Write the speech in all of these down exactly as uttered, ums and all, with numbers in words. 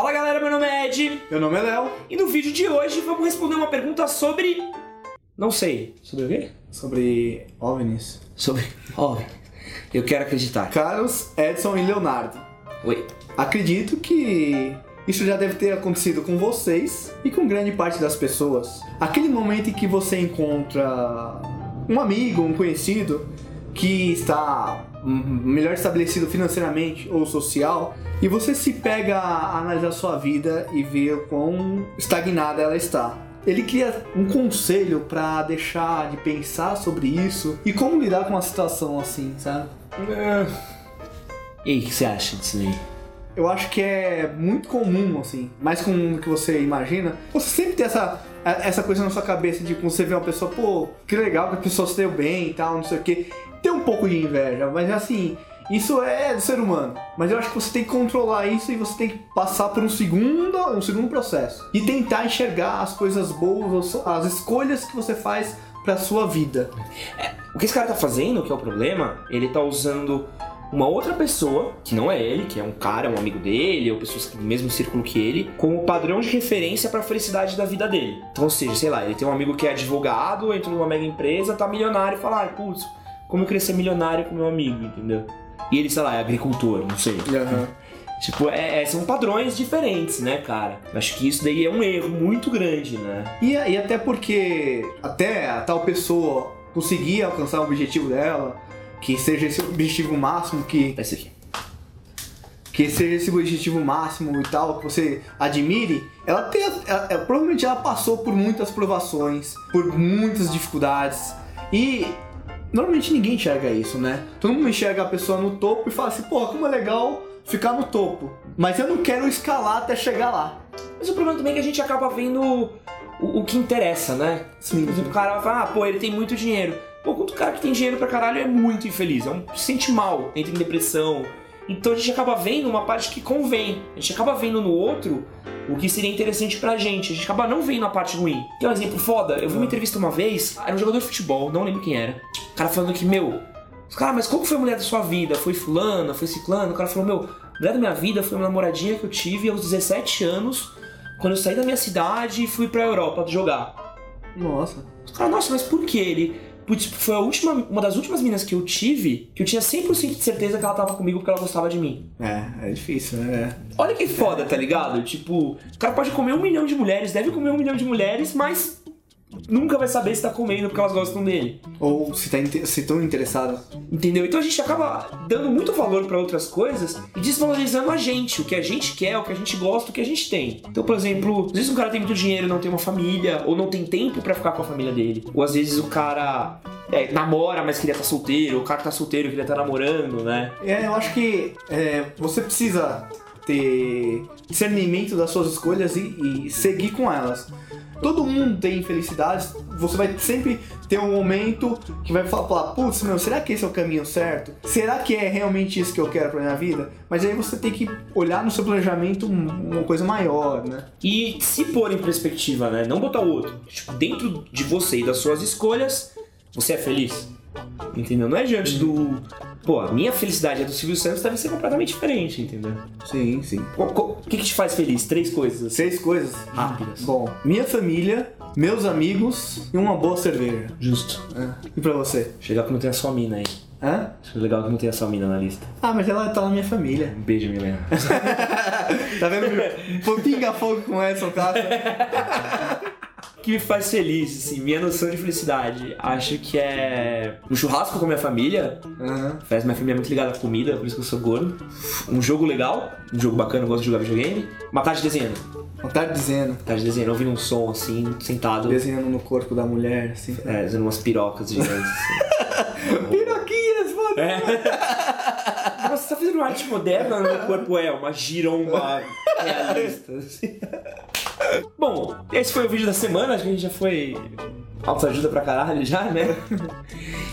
Fala galera, meu nome é Ed. Meu nome é Léo. E no vídeo de hoje vamos responder uma pergunta sobre... Não sei. Sobre o quê? Sobre OVNIs. Sobre OVNIs. Eu quero acreditar. Carlos, Edson e Leonardo. Oi. Acredito que isso já deve ter acontecido com vocês e com grande parte das pessoas. Aquele momento em que você encontra um amigo, um conhecido que está melhor estabelecido financeiramente ou social e você se pega a analisar sua vida e ver o quão estagnada ela está. Ele cria um conselho para deixar de pensar sobre isso e como lidar com uma situação assim, sabe? É... E aí, o que você acha disso aí? Eu acho que é muito comum, assim, mais comum do que você imagina. Você sempre tem essa, essa coisa na sua cabeça, tipo, você vê uma pessoa, pô, que legal que a pessoa se deu bem e tal, não sei o quê. Tem um pouco de inveja, mas assim, isso é do ser humano. Mas eu acho que você tem que controlar isso e você tem que passar por um segundo, um segundo processo. E tentar enxergar as coisas boas, as escolhas que você faz pra sua vida. É, o que esse cara tá fazendo, que é o problema, ele tá usando uma outra pessoa, que não é ele, que é um cara, um amigo dele, ou pessoas do mesmo círculo que ele, como padrão de referência pra felicidade da vida dele. Então, ou seja, sei lá, ele tem um amigo que é advogado, entrou numa mega empresa, tá milionário e fala, ai, putz, como eu queria ser milionário com meu amigo, entendeu? E ele, sei lá, é agricultor, não sei. Uhum. Tipo, é, é, são padrões diferentes, né, cara? Acho que isso daí é um erro muito grande, né? E, e até porque, até a tal pessoa conseguir alcançar o objetivo dela, que seja esse objetivo máximo que... Esse aqui. Que seja esse objetivo máximo e tal, que você admire, ela, tem, ela, ela provavelmente ela passou por muitas provações, por muitas dificuldades e... Normalmente ninguém enxerga isso, né? Todo mundo enxerga a pessoa no topo e fala assim, pô, como é legal ficar no topo. Mas eu não quero escalar até chegar lá. Mas o problema também é que a gente acaba vendo o, o que interessa, né? Sim. Por exemplo, o cara fala, ah, pô, ele tem muito dinheiro. Pô, quanto cara que tem dinheiro pra caralho é muito infeliz, é um, se sente mal, entra em depressão. Então a gente acaba vendo uma parte que convém. A gente acaba vendo no outro o que seria interessante pra gente. A gente acaba não vendo a parte ruim. Tem um exemplo foda. Eu vi uma entrevista uma vez, era um jogador de futebol, não lembro quem era. O cara falando que, meu, cara, mas como foi a mulher da sua vida? Foi fulana? Foi ciclana? O cara falou, meu, a mulher da minha vida foi uma namoradinha que eu tive aos dezessete anos, quando eu saí da minha cidade e fui pra Europa jogar. Nossa. O cara, nossa, mas por que ele... Putz, foi a última, uma das últimas meninas que eu tive, que eu tinha cem por cento de certeza que ela tava comigo porque ela gostava de mim. É, é difícil, né? Olha que foda, tá ligado? Tipo, o cara pode comer um milhão de mulheres, deve comer um milhão de mulheres, mas nunca vai saber se tá comendo porque elas gostam dele. Ou se, tá, se tão interessado. Entendeu? Então a gente acaba dando muito valor pra outras coisas e desvalorizando a gente, o que a gente quer, o que a gente gosta, o que a gente tem. Então, por exemplo, às vezes um cara tem muito dinheiro e não tem uma família, ou não tem tempo pra ficar com a família dele. Ou às vezes o cara é, namora, mas queria estar solteiro, o cara que tá solteiro queria estar namorando, né? É, eu acho que é, você precisa ter discernimento das suas escolhas e, e seguir com elas. Todo mundo tem infelicidades, você vai sempre ter um momento que vai falar, putz, meu, será que esse é o caminho certo? Será que é realmente isso que eu quero pra minha vida? Mas aí você tem que olhar no seu planejamento uma coisa maior, né? E se pôr em perspectiva, né? Não botar o outro. Tipo, dentro de você e das suas escolhas, você é feliz. Entendeu? Não é diante do... Pô, a minha felicidade e a do Silvio Santos deve ser completamente diferente, entendeu? Sim, sim. O que que te faz feliz? Três coisas. Três coisas? Rápidas. Bom, minha família, meus amigos e uma boa cerveja. Justo. É. E pra você? Chegar que não tem a sua mina aí. Hã? Acho legal que não tem a sua mina na lista. Ah, mas ela tá na minha família. Um beijo, Milena. Tá vendo? Foi pinga-fogo com essa, o caso. Que me faz feliz, assim, minha noção de felicidade. Acho que é um churrasco com minha família. Uhum. Faz minha família é muito ligada à comida, por isso que eu sou gordo. Um jogo legal, um jogo bacana, eu gosto de jogar videogame. Uma tarde desenhando. Uma tarde desenhando. Uma tarde desenhando, ouvindo um som assim, sentado. Desenhando no corpo da mulher, assim. É, fazendo umas pirocas gigantes. Assim. Piroquinhas, mano! É. Nossa, você tá fazendo arte moderna no corpo, é, uma giromba realista, assim. Bom, esse foi o vídeo da semana, acho que a gente já foi autoajuda pra caralho já, né?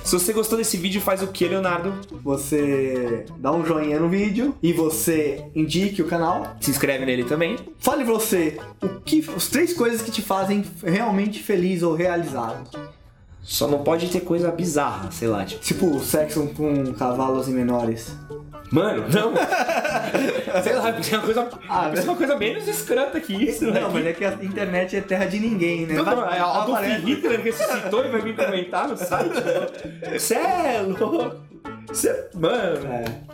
Se você gostou desse vídeo, faz o que, Leonardo? Você dá um joinha no vídeo e você indique o canal. Se inscreve nele também. Fale você o que, as três coisas que te fazem realmente feliz ou realizado. Só não pode ter coisa bizarra, sei lá, tipo... Tipo, sexo com cavalos e menores. Mano, não! Sei lá, tem uma coisa, ah, tem uma coisa menos escrota que isso, né? Não, mas é que a internet é terra de ninguém, né? Não, não, é Adolf Hitler ressuscitou e vai me comentar no site. Cê é louco! Cê é... Mano! É.